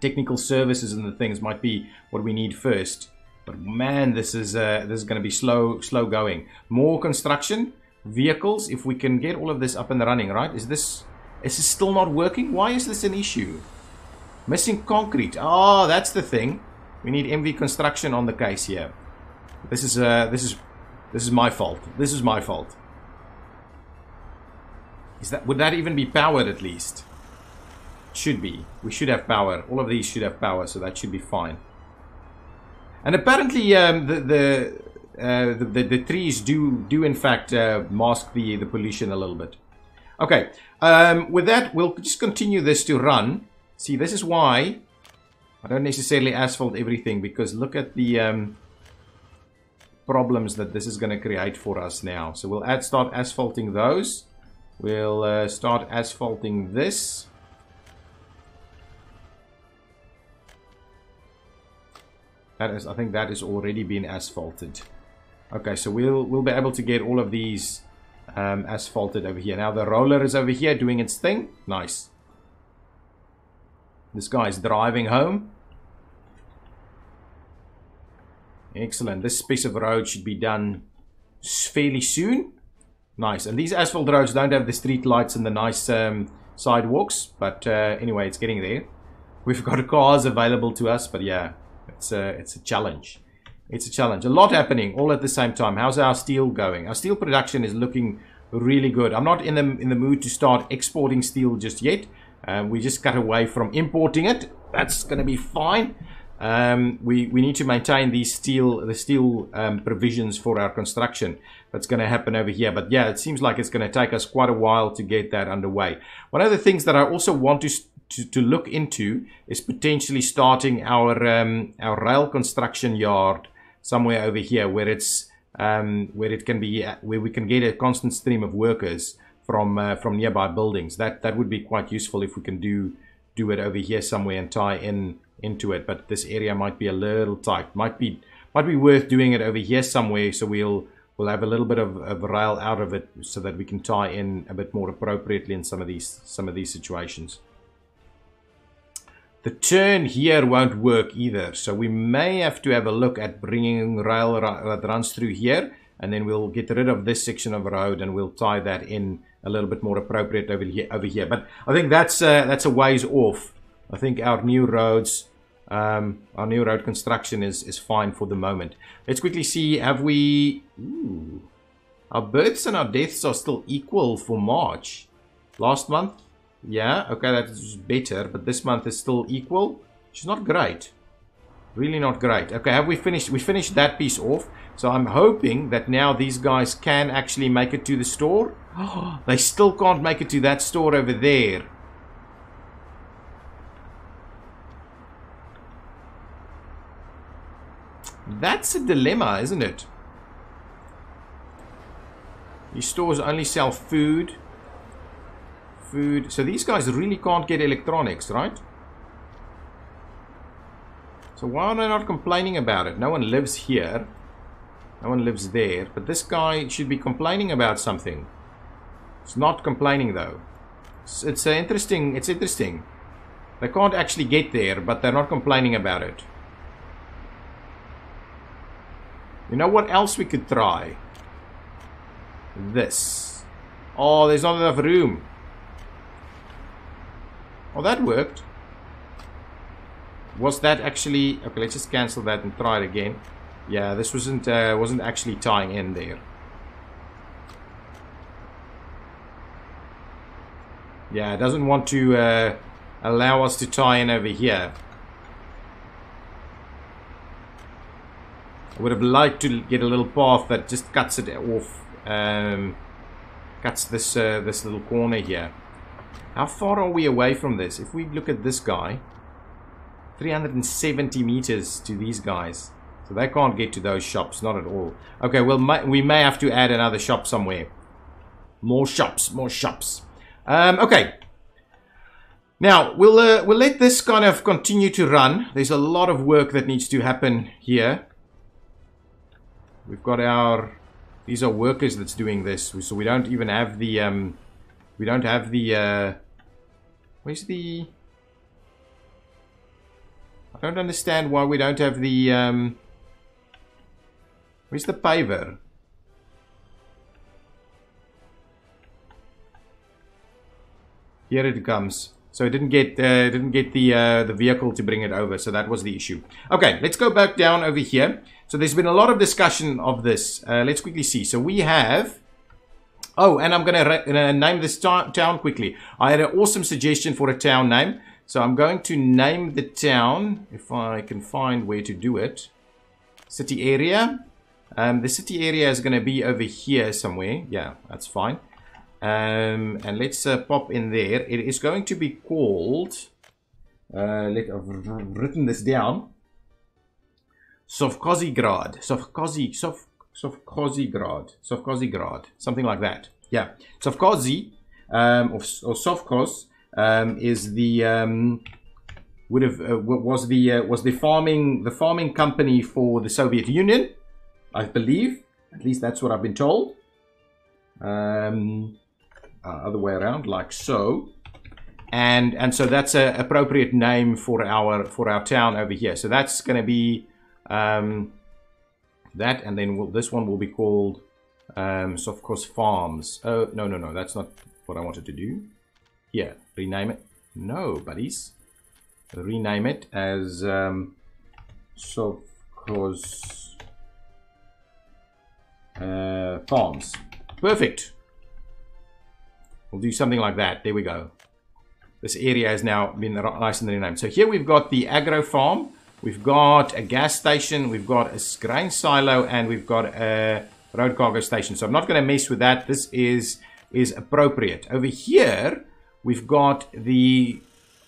Technical services and the things might be what we need first. But man, this is uh, this is going to be slow slow going. More construction. Vehicles, if we can get all of this up and running, right? Is this is this still not working? Why is this an issue? Missing concrete. Oh, that's the thing. We need M V construction on the case here. This is uh this is this is my fault. This is my fault. Is that would that even be powered at least? It should be. We should have power. All of these should have power, so that should be fine. And apparently um the the Uh, the, the, the trees do do in fact uh, mask the, the pollution a little bit. Okay, um, with that we'll just continue this to run. See, this is why I don't necessarily asphalt everything, because look at the um, problems that this is going to create for us now. So we'll add, start asphalting those. We'll uh, start asphalting this. That is, I think that is already been asphalted. Okay, so we'll we'll be able to get all of these um, asphalted over here. Now the roller is over here doing its thing. Nice. This guy's driving home. Excellent. This piece of road should be done fairly soon. Nice. And these asphalt roads don't have the street lights and the nice um, sidewalks. But uh, anyway, it's getting there. We've got cars available to us, but yeah, it's a, it's a challenge. It's a challenge. A lot happening all at the same time. How's our steel going? Our steel production is looking really good. I'm not in the, in the mood to start exporting steel just yet. Uh, we just cut away from importing it. That's going to be fine. Um, we, we need to maintain these steel, the steel um, provisions for our construction. That's going to happen over here. But yeah, it seems like it's going to take us quite a while to get that underway. One of the things that I also want to To, to look into is potentially starting our um, our rail construction yard somewhere over here, where it's um, where it can be where we can get a constant stream of workers from uh, from nearby buildings. That that would be quite useful if we can do do it over here somewhere and tie in into it. But this area might be a little tight. Might be might be worth doing it over here somewhere. So we'll we'll have a little bit of, of rail out of it, so that we can tie in a bit more appropriately in some of these some of these situations. The turn here won't work either, so we may have to have a look at bringing rail that runs through here, and then we'll get rid of this section of road and we'll tie that in a little bit more appropriate over here. Over here, but I think that's uh, that's a ways off. I think our new roads, um, our new road construction is is fine for the moment. Let's quickly see. Have we? Ooh, our births and our deaths are still equal for March last month. Yeah, okay, that's better, but this month is still equal, which is not great. Really not great. Okay, have we finished? We finished that piece off. So I'm hoping that now these guys can actually make it to the store. Oh, they still can't make it to that store over there. That's a dilemma, isn't it? These stores only sell food. Food. So these guys really can't get electronics, right? So why are they not complaining about it? No one lives here. No one lives there. But this guy should be complaining about something. It's not complaining though. It's, it's uh, interesting. It's interesting. They can't actually get there, but they're not complaining about it. You know what else we could try? This. Oh, there's not enough room. Oh, that worked. Was that actually... Okay, let's just cancel that and try it again. Yeah, this wasn't uh, wasn't actually tying in there. Yeah, it doesn't want to uh, allow us to tie in over here. I would have liked to get a little path that just cuts it off. Um, cuts this uh, this little corner here. How far are we away from this? If we look at this guy, three hundred seventy meters to these guys. So they can't get to those shops, not at all. Okay, well, my, we may have to add another shop somewhere. More shops, more shops. Um, okay. Now, we'll, uh, we'll let this kind of continue to run. There's a lot of work that needs to happen here. We've got our... These are workers that's doing this. So we don't even have the... Um, We don't have the, uh, where's the, I don't understand why we don't have the, um, where's the paver? Here it comes. So it didn't get, uh, didn't get the, uh, the vehicle to bring it over. So that was the issue. Okay, let's go back down over here. So there's been a lot of discussion of this. Uh, let's quickly see. So we have... Oh, and I'm going to name this town quickly. I had an awesome suggestion for a town name. So I'm going to name the town, if I can find where to do it. City area. Um, the city area is going to be over here somewhere. Yeah, that's fine. Um, and let's uh, pop in there. It is going to be called... Uh, let, I've written this down. Sovkhozygrad. Sovkhozy... Sov Sovkhozygrad, Sovkhozygrad, something like that. Yeah, Sovkhozy um, or, or Sovkhoz um, is the um, would have uh, was the uh, was the farming the farming company for the Soviet Union, I believe. At least that's what I've been told. Um, uh, other way around, like so, and and so that's an appropriate name for our for our town over here. So that's going to be. Um, That and then we'll, this one will be called um, Sovkhoz Farms. Oh, no, no, no, that's not what I wanted to do. Yeah, rename it. No, buddies. Rename it as um, Sovkhoz uh, farms. Perfect. We'll do something like that. There we go. This area has now been nice and renamed. So here we've got the agro farm. We've got a gas station. We've got a grain silo. And we've got a road cargo station. So I'm not going to mess with that. This is, is appropriate. Over here, we've got the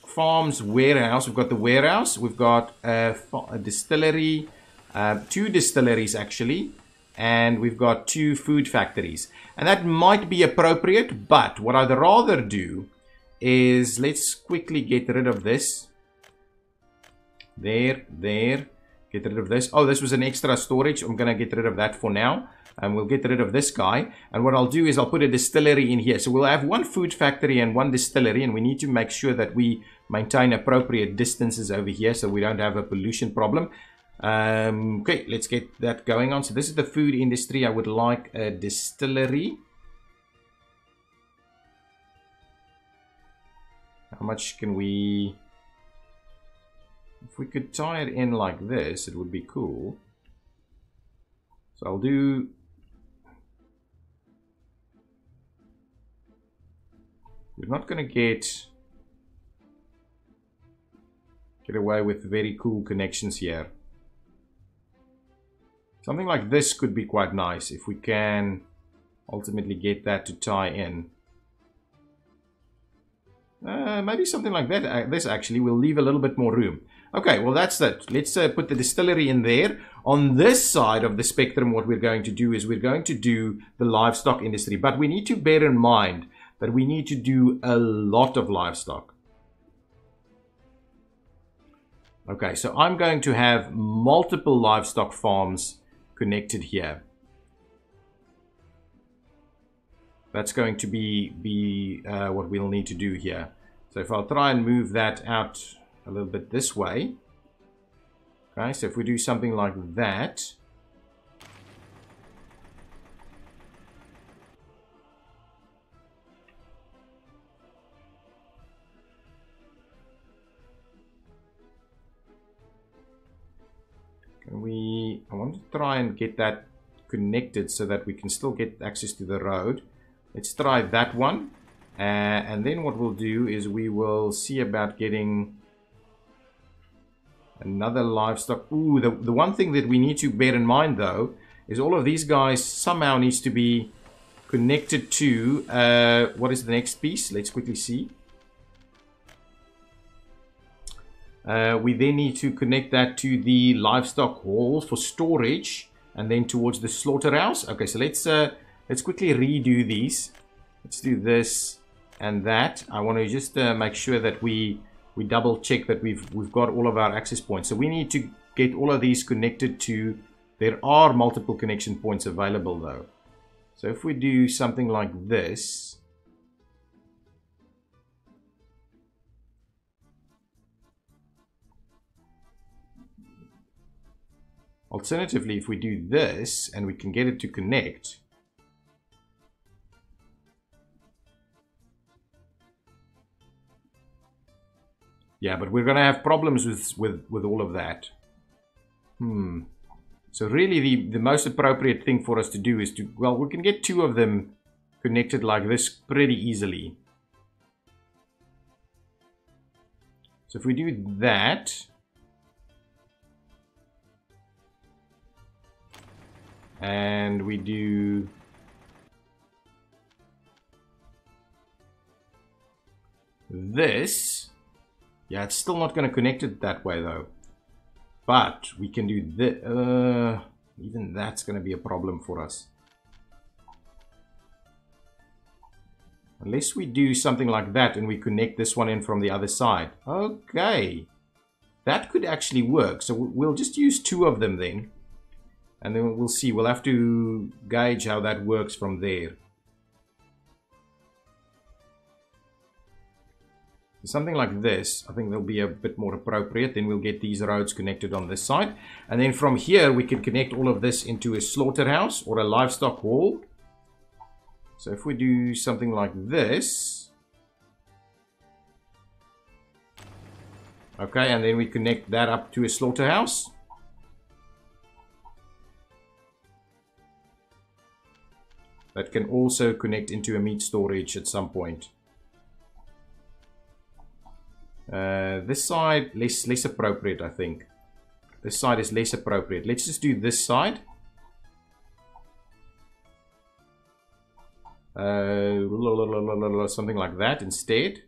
farm's warehouse. We've got the warehouse. We've got a, a distillery. Uh, two distilleries, actually. And we've got two food factories. And that might be appropriate. But what I'd rather do is let's quickly get rid of this. There, there. Get rid of this. Oh, this was an extra storage. I'm going to get rid of that for now. And we'll get rid of this guy. And what I'll do is I'll put a distillery in here. So we'll have one food factory and one distillery. And we need to make sure that we maintain appropriate distances over here so we don't have a pollution problem. Um, okay, let's get that going on. So this is the food industry. I would like a distillery. How much can we... If we could tie it in like this, it would be cool. So I'll do... We're not going to get... Get away with very cool connections here. Something like this could be quite nice if we can ultimately get that to tie in. Uh, maybe something like that. Uh, this actually will leave a little bit more room. Okay, well that's it. Let's uh, put the distillery in there. On this side of the spectrum, what we're going to do is we're going to do the livestock industry. But we need to bear in mind that we need to do a lot of livestock. Okay, so I'm going to have multiple livestock farms connected here. That's going to be, be uh, what we'll need to do here. So if I'll try and move that out a little bit this way. Okay, so if we do something like that. Can we, I want to try and get that connected so that we can still get access to the road. Let's try that one, uh, and then what we'll do is we will see about getting another livestock. Ooh, the, the one thing that we need to bear in mind, though, is all of these guys somehow needs to be connected to, uh, what is the next piece? Let's quickly see. Uh, we then need to connect that to the livestock hall for storage, and then towards the slaughterhouse. Okay, so let's... Uh, Let's quickly redo these. Let's do this and that. I want to just uh, make sure that we we double check that we've we've got all of our access points. So we need to get all of these connected to. There are multiple connection points available though. So if we do something like this, alternatively, if we do this and we can get it to connect. Yeah, but we're going to have problems with, with, with all of that. Hmm. So really the, the most appropriate thing for us to do is to... Well, we can get two of them connected like this pretty easily. So if we do that... And we do... This... Yeah, it's still not going to connect it that way, though. But we can do this. Uh, even that's going to be a problem for us. Unless we do something like that and we connect this one in from the other side. Okay. That could actually work. So we'll just use two of them then. And then we'll see. We'll have to gauge how that works from there. Something like this, I think they'll be a bit more appropriate. Then we'll get these roads connected on this side. And then from here, we can connect all of this into a slaughterhouse or a livestock hall. So if we do something like this. Okay, and then we connect that up to a slaughterhouse. that can also connect into a meat storage at some point. Uh, this side less less appropriate, I think. This side is less appropriate. Let's just do this side. Uh, something like that instead.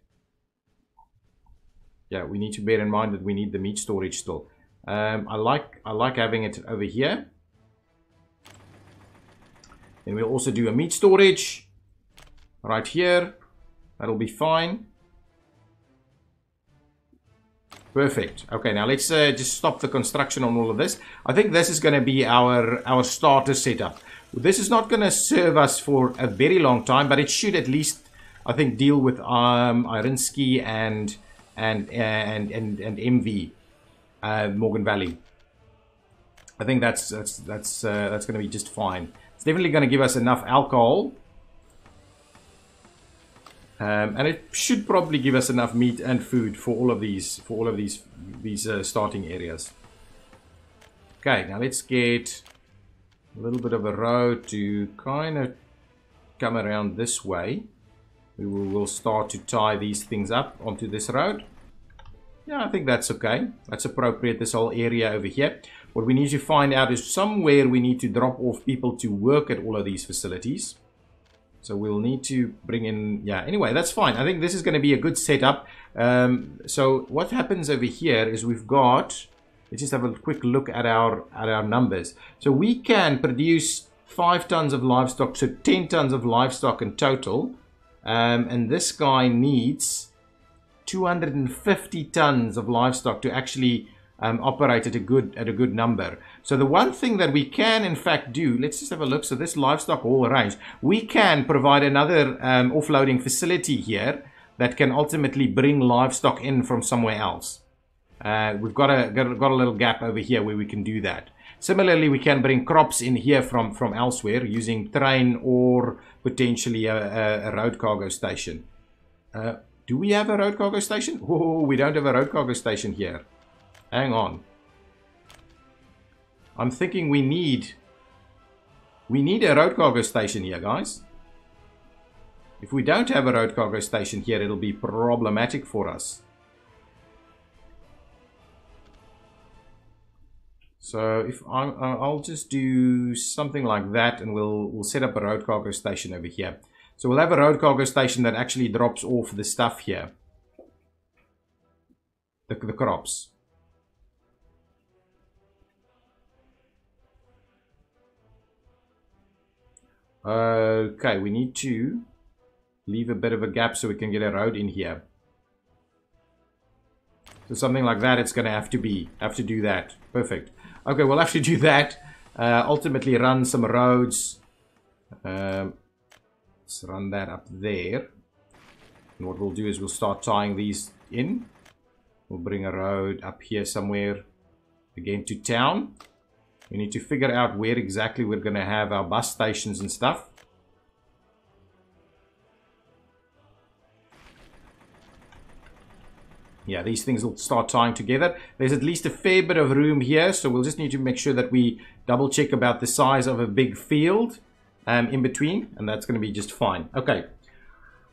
Yeah, we need to bear in mind that we need the meat storage still. Um, I like I like having it over here. Then we'll also do a meat storage right here. That'll be fine. Perfect. Okay, now let's uh, just stop the construction on all of this. I think this is going to be our, our starter setup. This is not going to serve us for a very long time, but it should at least, I think, deal with um, Irinsky and and and and and M V uh, Morgan Valley. I think that's that's that's uh, that's going to be just fine. It's definitely going to give us enough alcohol, um, and it should probably give us enough meat and food for all of these for all of these these uh, starting areas. Okay, now let's get a little bit of a road to kind of come around this way. We will we'll start to tie these things up onto this road. Yeah, I think that's okay. That's appropriate, this whole area over here. What we need to find out is somewhere we need to drop off people to work at all of these facilities. So we'll need to bring in... Yeah, anyway, that's fine. I think this is going to be a good setup. Um, so what happens over here is we've got... Let's just have a quick look at our, at our numbers. So we can produce five tons of livestock, so ten tons of livestock in total. Um, and this guy needs two hundred fifty tons of livestock to actually um, operate at a good at a good number. So the one thing that we can in fact do, let's just have a look. So this livestock haul range, we can provide another um, offloading facility here that can ultimately bring livestock in from somewhere else. Uh, we've got a got, got a little gap over here where we can do that. Similarly, we can bring crops in here from from elsewhere using train or potentially a, a, a road cargo station. Uh, do we have a road cargo station? Oh, we don't have a road cargo station here. Hang on. I'm thinking we need we need a road cargo station here, guys. If we don't have a road cargo station here, it'll be problematic for us. So if I'm, I'll just do something like that, and we'll we'll set up a road cargo station over here. So we'll have a road cargo station that actually drops off the stuff here, the, the crops. Okay, we need to leave a bit of a gap so we can get a road in here. So something like that, it's going to have to be have to do that. Perfect. Okay, we'll have to do that. Uh, ultimately run some roads. Um, let's run that up there. And what we'll do is we'll start tying these in. We'll bring a road up here somewhere. Again to town. We need to figure out where exactly we're going to have our bus stations and stuff. Yeah, these things will start tying together. There's at least a fair bit of room here, so we'll just need to make sure that we double check about the size of a big field um, in between, and that's going to be just fine. Okay,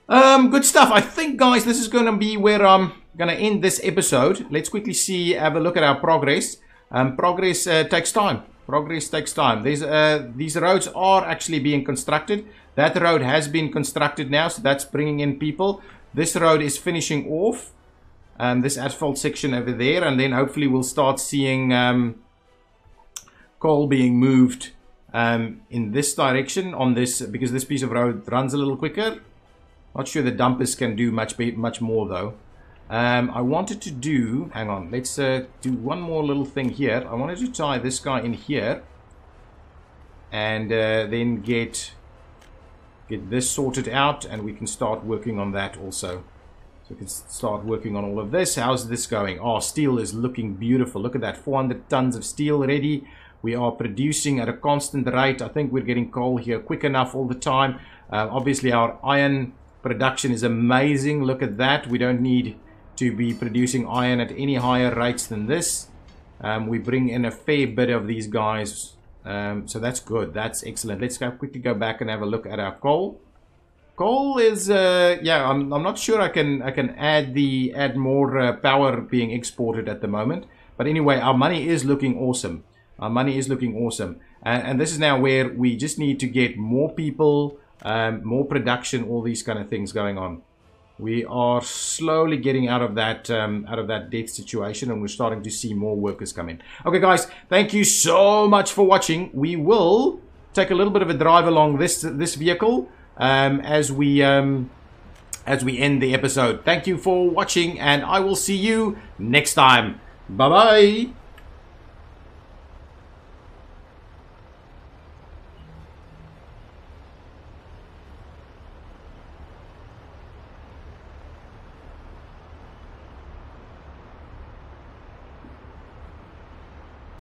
um, good stuff. I think, guys, this is going to be where I'm going to end this episode. Let's quickly see, have a look at our progress. Um, progress uh, takes time. Progress takes time. These uh, these roads are actually being constructed. That road has been constructed now, so that's bringing in people. This road is finishing off. Um, this asphalt section over there, and then hopefully we'll start seeing um, coal being moved um, in this direction on this, because this piece of road runs a little quicker. Not sure the dumpers can do much much more though. Um, I wanted to do, hang on, let's uh, do one more little thing here. I wanted to tie this guy in here and uh, then get get this sorted out, and we can start working on that also. So we can start working on all of this. How's this going? Oh, steel is looking beautiful. Look at that. four hundred tons of steel ready. We are producing at a constant rate. I think we're getting coal here quick enough all the time. Uh, obviously, our iron production is amazing. Look at that. We don't need to be producing iron at any higher rates than this. Um, we bring in a fair bit of these guys Um, so that's good. That's excellent. Let's go quickly go back and have a look at our coal. Coal is, uh, yeah, I'm, I'm not sure I can I can add the add more uh, power being exported at the moment. But anyway, our money is looking awesome. Our money is looking awesome. And, and this is now where we just need to get more people, um, more production, all these kind of things going on. We are slowly getting out of that um, out of that death situation, and we're starting to see more workers come in. Okay, guys, thank you so much for watching. We will take a little bit of a drive along this this vehicle um, as we um, as we end the episode. Thank you for watching, and I will see you next time. Bye bye.